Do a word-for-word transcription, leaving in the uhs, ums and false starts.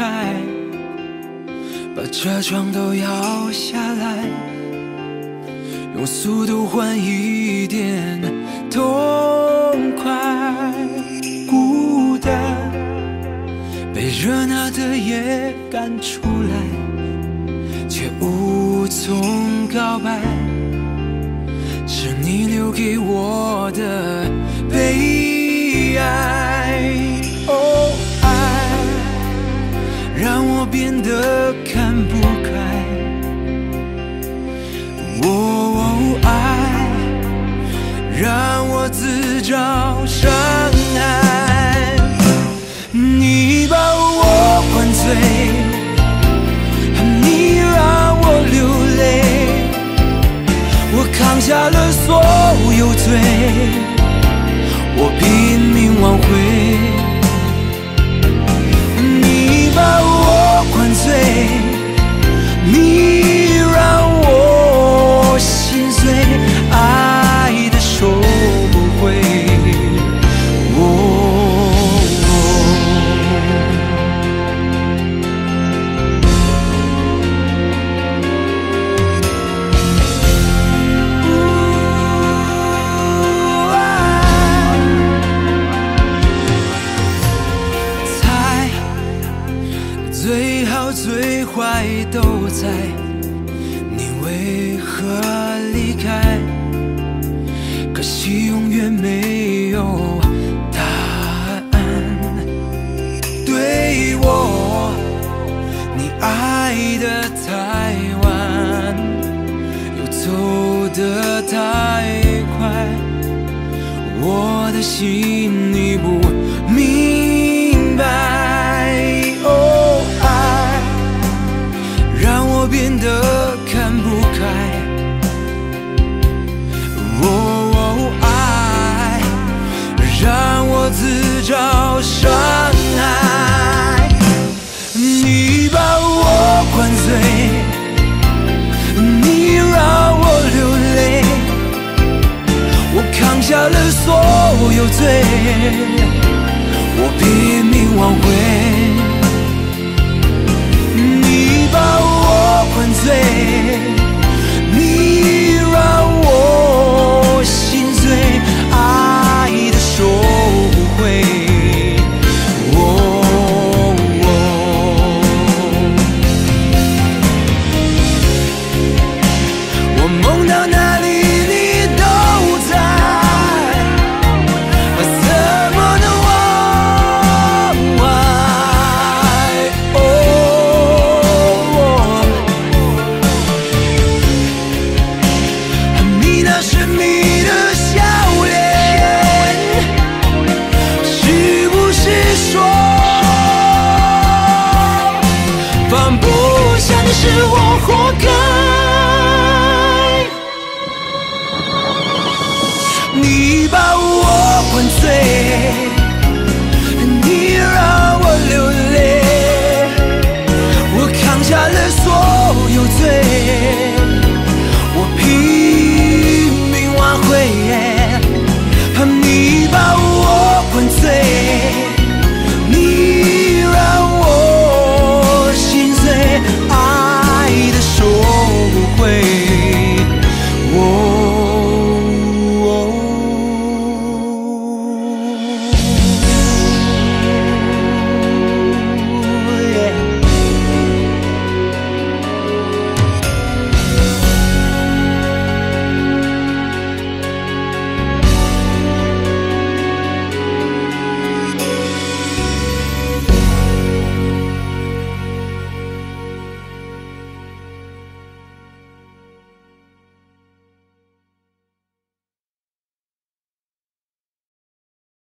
开，把车窗都摇下来，用速度换一点痛快。孤单被热闹的夜赶出来，却无从告白，是你留给我的悲哀。 让我变得看不开，哦，爱让我自找伤害。你把我灌醉，你让我流泪，我扛下了所有罪，我拼命挽回。 醉，你让我心碎，爱的收不回。猜最。 最坏都在，你为何离开？可惜永远没有答案。对我，你爱得太晚，又走得太快，我的心你不明白。 变得看不开，哦，爱让我自找伤害。你把我灌醉，你让我流泪，我扛下了所有罪，我拼命挽回。 灌醉，你让我心碎，爱的收不回。哦哦、我梦到哪里你都在，怎么能忘怀？哦。 是我活该，你把我灌醉。